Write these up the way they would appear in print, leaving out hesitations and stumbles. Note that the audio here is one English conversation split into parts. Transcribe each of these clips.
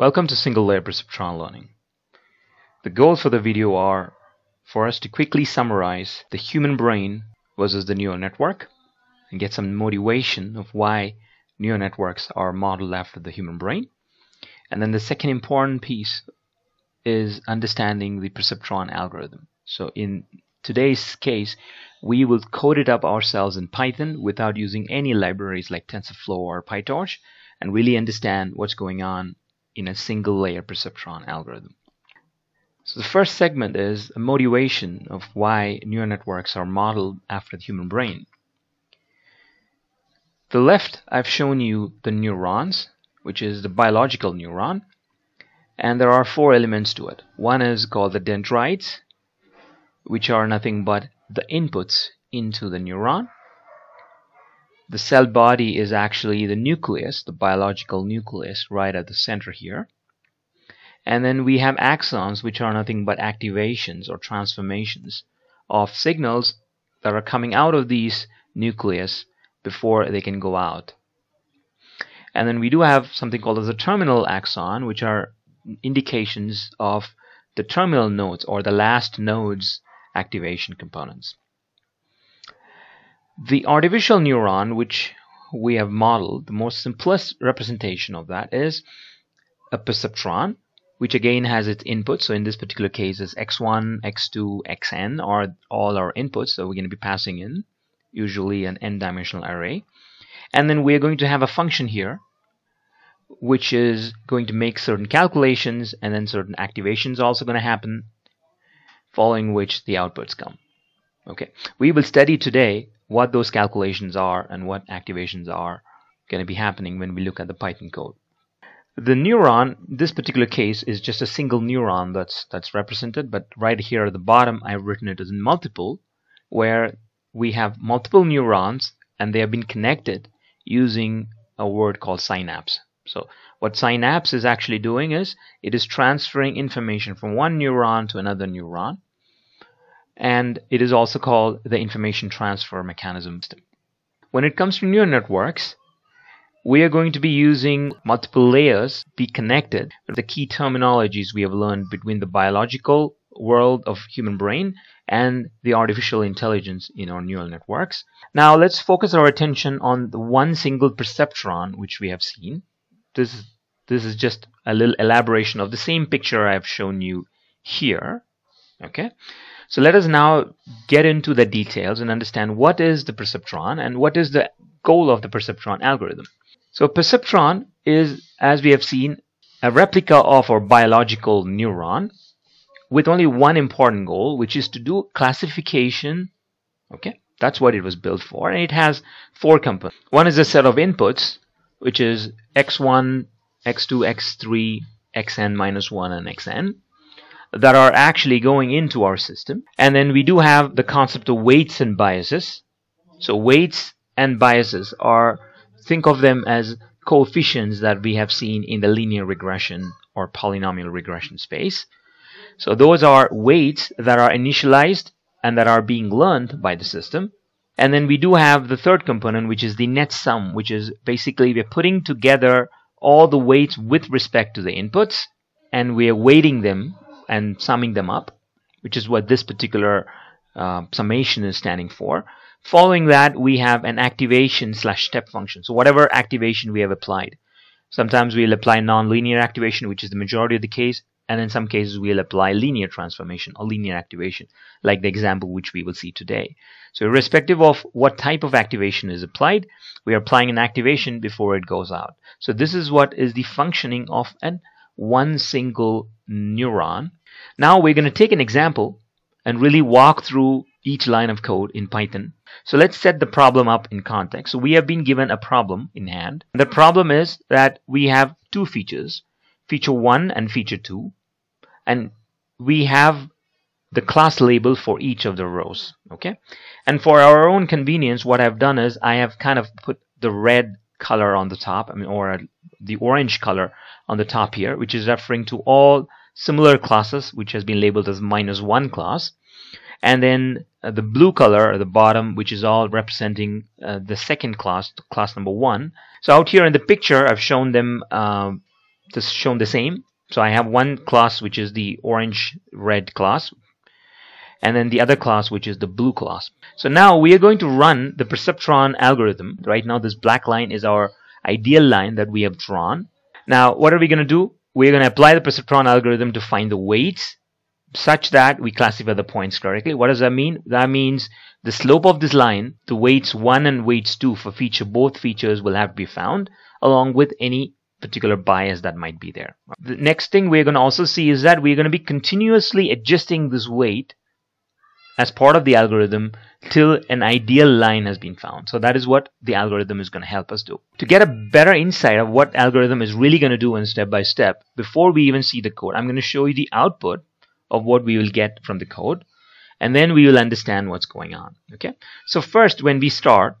Welcome to Single Layer Perceptron Learning. The goals for the video are for us to quickly summarize the human brain versus the neural network and get some motivation of why neural networks are modeled after the human brain. And then the second important piece is understanding the perceptron algorithm. So in today's case, we will code it up ourselves in Python without using any libraries like TensorFlow or PyTorch and really understand what's going on in a single layer perceptron algorithm. So the first segment is a motivation of why neural networks are modeled after the human brain. To the left, I've shown you the neurons, which is the biological neuron, and there are four elements to it. One is called the dendrites, which are nothing but the inputs into the neuron. The cell body is actually the nucleus, the biological nucleus right at the center here. And then we have axons, which are nothing but activations or transformations of signals that are coming out of these nucleus before they can go out. And then we do have something called as a terminal axon, which are indications of the terminal nodes or the last nodes activation components. The artificial neuron, which we have modeled, the most simplest representation of that is a perceptron, which again has its input. So in this particular case is x1, x2, xn are all our inputs that we're going to be passing in, usually an n-dimensional array. And then we're going to have a function here, which is going to make certain calculations, and then certain activations also going to happen, following which the outputs come. Okay, we will study today what those calculations are and what activations are going to be happening when we look at the Python code. The neuron, this particular case, is just a single neuron that's represented, but right here at the bottom I've written it as in multiple, where we have multiple neurons and they have been connected using a word called synapse. So what synapse is actually doing is it is transferring information from one neuron to another neuron, and it is also called the information transfer mechanism. When it comes to neural networks, we are going to be using multiple layers be connected. The key terminologies we have learned between the biological world of human brain and the artificial intelligence in our neural networks. Now let's focus our attention on the one single perceptron which we have seen. This is just a little elaboration of the same picture I have shown you here. Okay. So let us now get into the details and understand what is the perceptron and what is the goal of the perceptron algorithm. So perceptron is, as we have seen, a replica of our biological neuron with only one important goal, which is to do classification. Okay, that's what it was built for, and it has four components. One is a set of inputs, which is x1, x2, x3, xn-1, and xn, that are actually going into our system. And then we do have the concept of weights and biases. So weights and biases are, think of them as coefficients that we have seen in the linear regression or polynomial regression space. So those are weights that are initialized and that are being learned by the system. And then we do have the third component, which is the net sum, which is basically we're putting together all the weights with respect to the inputs, and we are weighting them and summing them up, which is what this particular summation is standing for. Following that, we have an activation slash step function. So whatever activation we have applied. Sometimes we'll apply nonlinear activation, which is the majority of the case, and in some cases we'll apply linear transformation or linear activation, like the example which we will see today. So irrespective of what type of activation is applied, we are applying an activation before it goes out. So this is what is the functioning of one single neuron. Now we're going to take an example and really walk through each line of code in Python. So let's set the problem up in context. So we have been given a problem in hand. The problem is that we have two features, feature 1 and feature 2, and we have the class label for each of the rows. Okay. And for our own convenience, what I've done is I have kind of put the red color on the top, or the orange color on the top here, which is referring to all similar classes which has been labeled as -1 class, and then the blue color at the bottom, which is all representing the second class, class number 1. So out here in the picture I've shown them just shown the same. So I have one class which is the orange red class, and then the other class which is the blue class. So now we are going to run the Perceptron algorithm. Right now this black line is our ideal line that we have drawn. Now what are we going to do? We're going to apply the Perceptron algorithm to find the weights such that we classify the points correctly. What does that mean? That means the slope of this line, the weights 1 and weights 2 for both features will have to be found, along with any particular bias that might be there. The next thing we're going to also see is that we're going to be continuously adjusting this weight as part of the algorithm till an ideal line has been found. So that is what the algorithm is going to help us do. To get a better insight of what algorithm is really going to do in step by step, before we even see the code, I'm going to show you the output of what we will get from the code, and then we will understand what's going on. Okay. So first, when we start,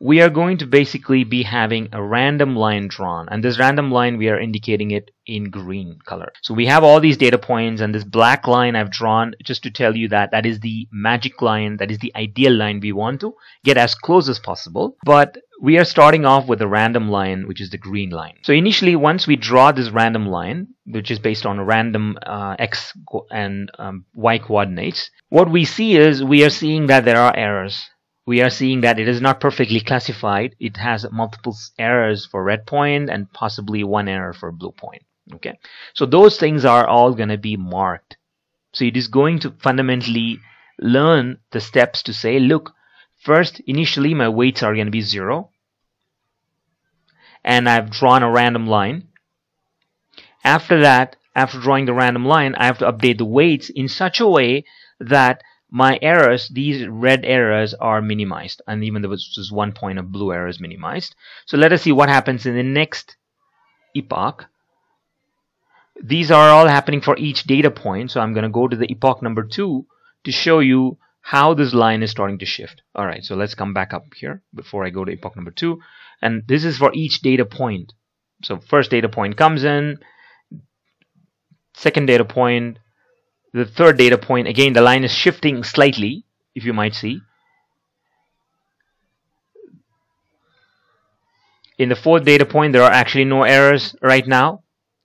we are going to basically be having a random line drawn, and this random line we are indicating it in green color. So we have all these data points, and this black line I've drawn just to tell you that that is the magic line, that is the ideal line we want to get as close as possible. But we are starting off with a random line, which is the green line. So initially, once we draw this random line, which is based on a random x and y coordinates, what we see is we are seeing that there are errors. We are seeing that it is not perfectly classified. It has multiple errors for red point and possibly one error for blue point. Okay, so those things are all going to be marked. So it is going to fundamentally learn the steps to say, look, first, initially my weights are going to be 0, and I've drawn a random line. After that, after drawing the random line, I have to update the weights in such a way that my errors, these red errors, are minimized, and even though it's just 1 point of blue error is minimized. So let us see what happens in the next epoch. These are all happening for each data point, so I'm going to go to the epoch number 2 to show you how this line is starting to shift. Alright, so let's come back up here before I go to epoch number 2, and this is for each data point. So first data point comes in, second data point, the third data point, again the line is shifting slightly, if you might see. In the fourth data point there are actually no errors right now.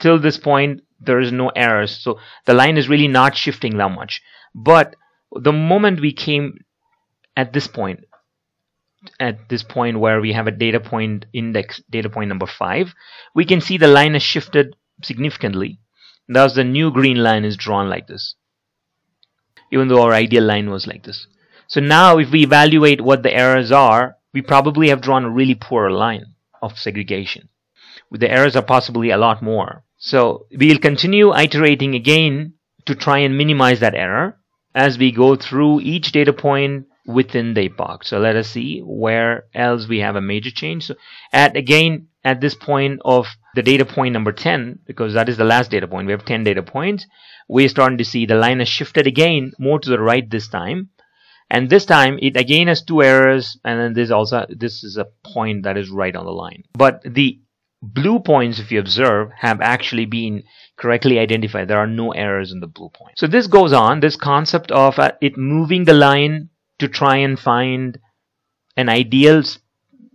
Till this point there is no errors, so the line is really not shifting that much. But the moment we came at this point where we have a data point index, data point number 5, we can see the line has shifted significantly. Thus the new green line is drawn like this, even though our ideal line was like this. So now if we evaluate what the errors are, we probably have drawn a really poor line of segregation. The errors are possibly a lot more. So we'll continue iterating again to try and minimize that error as we go through each data point within the epoch. So let us see where else we have a major change. So at this point of the data point number 10, because that is the last data point, we have 10 data points, we are starting to see the line has shifted again more to the right this time, and this time it again has 2 errors, and then this is a point that is right on the line. But the blue points, if you observe, have actually been correctly identified. There are no errors in the blue point. So this goes on, this concept of it moving the line to try and find an ideal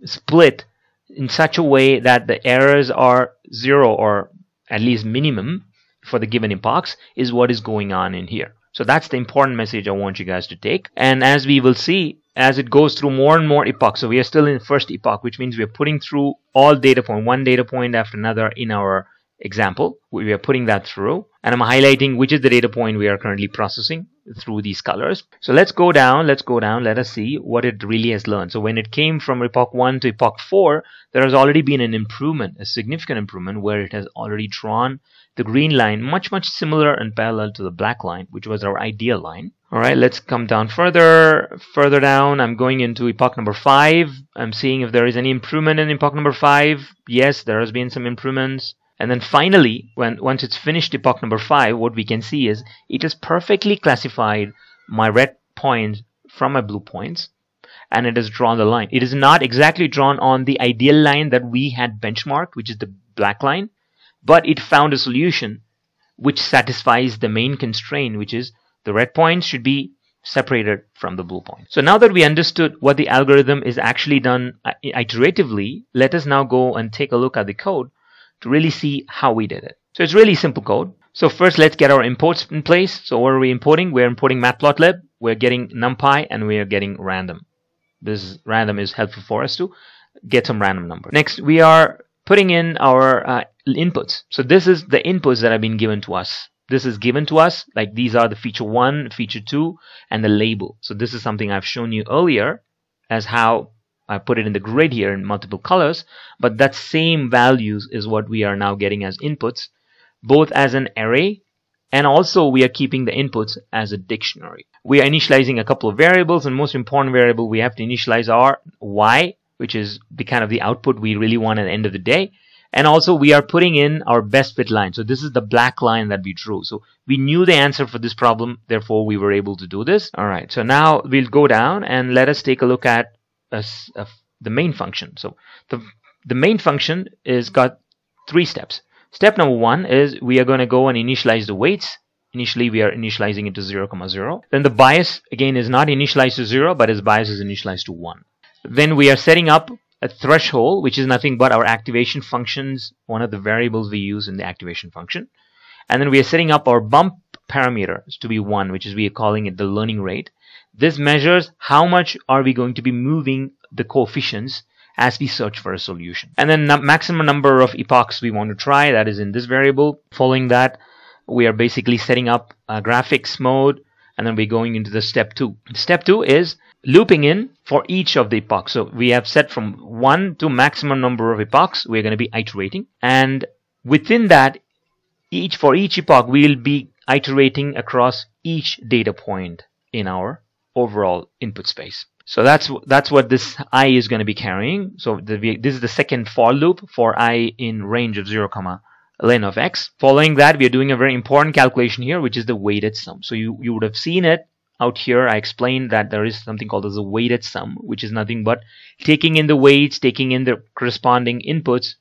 split in such a way that the errors are 0 or at least minimum for the given epochs is what is going on in here. So that's the important message I want you guys to take. And as we will see, as it goes through more and more epochs, so we are still in the first epoch, which means we are putting through all data point, one data point after another in our example. We are putting that through, and I'm highlighting which is the data point we are currently processing through these colors. So let's go down, let us see what it really has learned. So when it came from epoch 1 to epoch 4, there has already been an improvement, a significant improvement, where it has already drawn the green line much similar and parallel to the black line, which was our ideal line. Alright, let's come down further down. I'm going into epoch number 5. I'm seeing if there is any improvement in epoch number 5. Yes, there has been some improvements. And then finally, once it's finished epoch number 5, what we can see is it has perfectly classified my red points from my blue points, and it has drawn the line. It is not exactly drawn on the ideal line that we had benchmarked, which is the black line, but it found a solution which satisfies the main constraint, which is the red points should be separated from the blue point. So now that we understood what the algorithm is actually done iteratively, let us now go and take a look at the code to really see how we did it. So it's really simple code. So first, let's get our imports in place. So what are we importing? We're importing Matplotlib, we're getting NumPy, and we are getting random. This random is helpful for us to get some random number. Next, we are putting in our inputs. So this is the inputs that have been given to us. This is given to us, like these are the feature 1, feature 2, and the label. So this is something I've shown you earlier as how I put it in the grid here in multiple colors, but that same values is what we are now getting as inputs, both as an array, and also we are keeping the inputs as a dictionary. We are initializing a couple of variables, and most important variable we have to initialize are y, which is the kind of the output we really want at the end of the day. And also we are putting in our best fit line. So this is the black line that we drew. So we knew the answer for this problem, therefore we were able to do this. All right, so now we'll go down and let us take a look at the main function. So the main function is got 3 steps. Step number 1 is we are going to go and initialize the weights. Initially we are initializing it to 0,0. Then the bias again is not initialized to 0, but its bias is initialized to 1. Then we are setting up a threshold, which is nothing but our activation functions, one of the variables we use in the activation function. And then we are setting up our bump parameter to be 1, which is we are calling it the learning rate. This measures how much are we going to be moving the coefficients as we search for a solution. And then maximum number of epochs we want to try, that is in this variable. Following that, we are basically setting up a graphics mode, and then we're going into the step 2. Step 2 is looping in for each of the epochs. So we have set from 1 to maximum number of epochs. We're going to be iterating, and within that, for each epoch we will be iterating across each data point in our overall input space. So that's what this I is going to be carrying. So this is the second for loop for I in range of 0, len of x. Following that, we are doing a very important calculation here, which is the weighted sum. So you would have seen it out here. I explained that there is something called as a weighted sum, which is nothing but taking in the weights, taking in the corresponding inputs,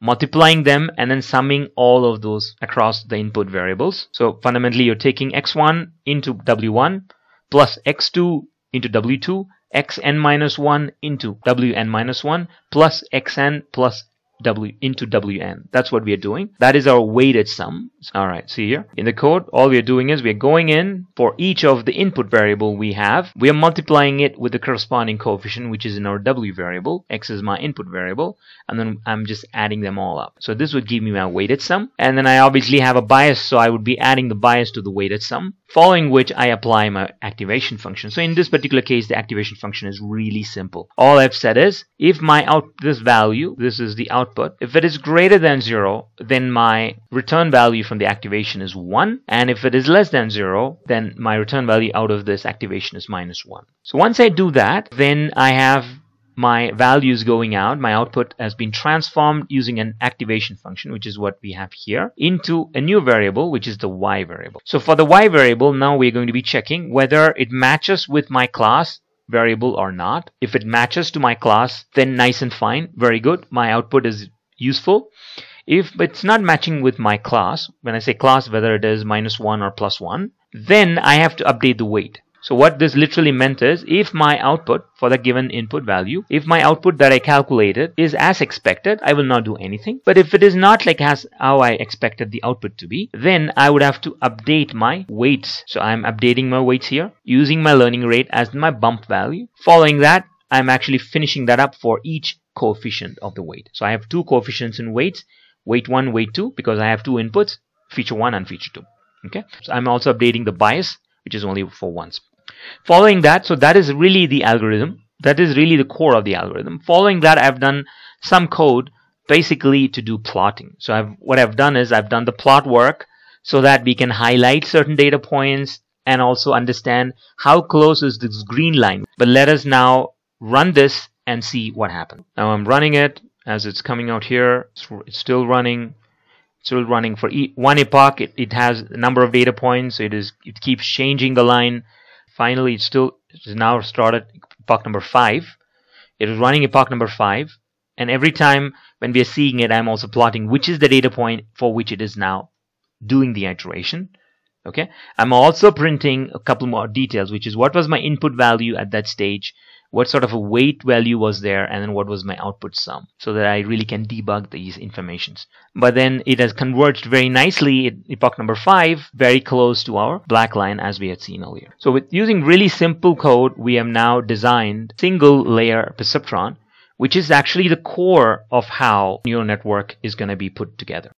multiplying them, and then summing all of those across the input variables. So fundamentally, you're taking x1 into w1 plus x2 into w2, xn minus 1 into wn minus 1 plus xn plus w into wn. That's what we are doing. That is our weighted sum. All right, see here in the code, all we are doing is we are going in for each of the input variable we have. We are multiplying it with the corresponding coefficient, which is in our w variable. X is my input variable, and then I'm just adding them all up. So this would give me my weighted sum, and then I obviously have a bias, so I would be adding the bias to the weighted sum, following which I apply my activation function. So in this particular case, the activation function is really simple. All I've said is if my this value, this is the output, if it is greater than 0, then my return value from the activation is 1, and if it is less than 0, then my return value out of this activation is -1. So once I do that, then I have my values going out. My output has been transformed using an activation function, which is what we have here, into a new variable, which is the y variable. So for the y variable, now we're going to be checking whether it matches with my class variable or not. If it matches to my class, then nice and fine, very good, my output is useful. If it's not matching with my class, when I say class, whether it is -1 or +1, then I have to update the weight. So what this literally meant is if my output for the given input value, if my output that I calculated is as expected, I will not do anything. But if it is not like as how I expected the output to be, then I would have to update my weights. So I'm updating my weights here using my learning rate as my bump value. Following that, I'm actually finishing that up for each coefficient of the weight. So I have 2 coefficients in weights, weight 1, weight 2, because I have 2 inputs, feature 1 and feature 2. Okay. So I'm also updating the bias, which is only for once. Following that, so that is really the algorithm. That is really the core of the algorithm. Following that, I've done some code basically to do plotting. So what I've done is I've done the plot work so that we can highlight certain data points and also understand how close is this green line. But let us now run this and see what happens. Now I'm running it as it's coming out here. It's still running. For one epoch. It has a number of data points. It keeps changing the line. Finally, it's now started epoch number 5. It is running epoch number 5, and every time when we are seeing it, I'm also plotting which is the data point for which it is now doing the iteration, Okay, I'm also printing a couple more details, which is what was my input value at that stage, what sort of a weight value was there, and then what was my output sum, so that I really can debug these informations. But then it has converged very nicely at epoch number 5, very close to our black line as we had seen earlier. So with using really simple code, we have now designed single layer perceptron, which is actually the core of how neural network is going to be put together.